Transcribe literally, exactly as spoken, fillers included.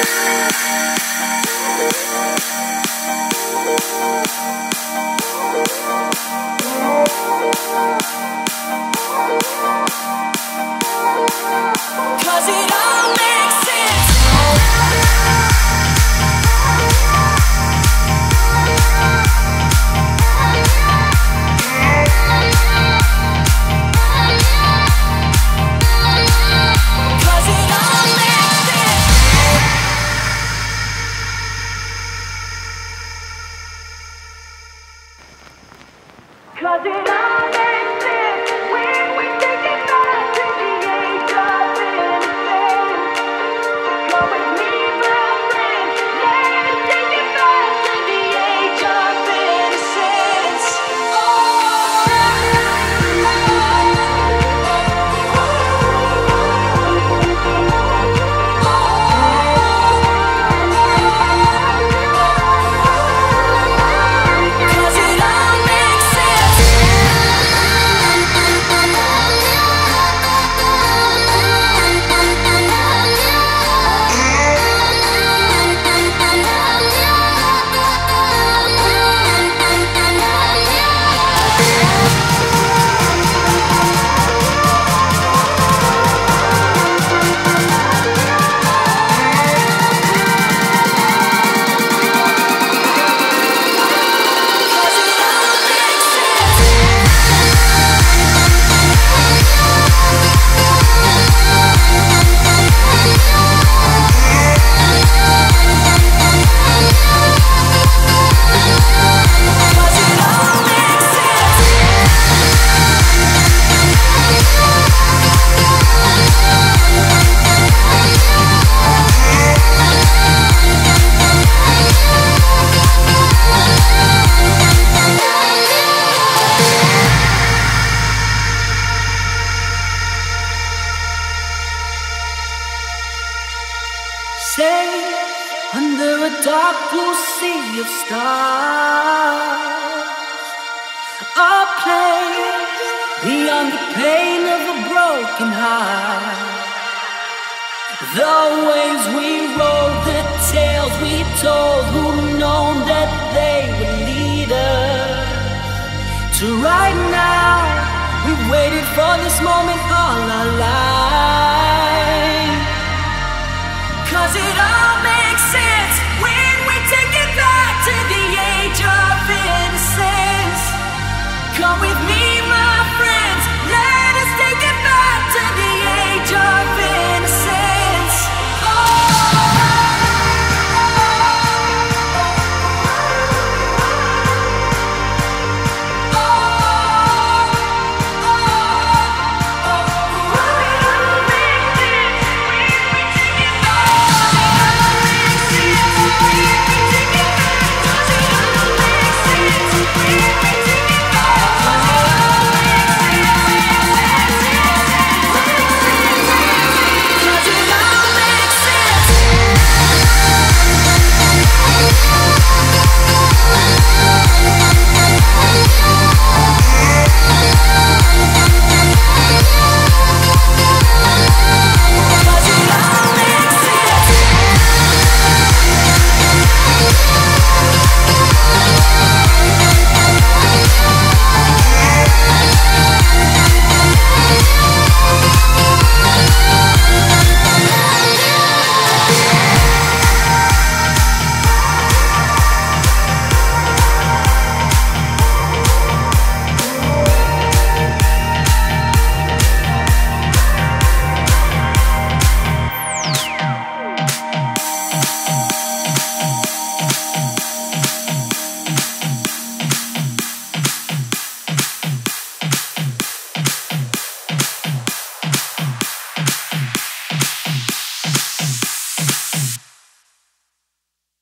'Cause it all makes sense when we take it back to the age of innocence. Come with me, my friend, let's take it back to the age of innocence. Oh, 'cause it all makes sense. Stay under a dark blue sea of stars, a place beyond the pain of a broken heart. The waves we rode, the tales we told, who'd known that they would lead us to right now? We've waited for this moment all our lives. 'Cause it all makes sense when we take it back to the age of innocence. Come with me.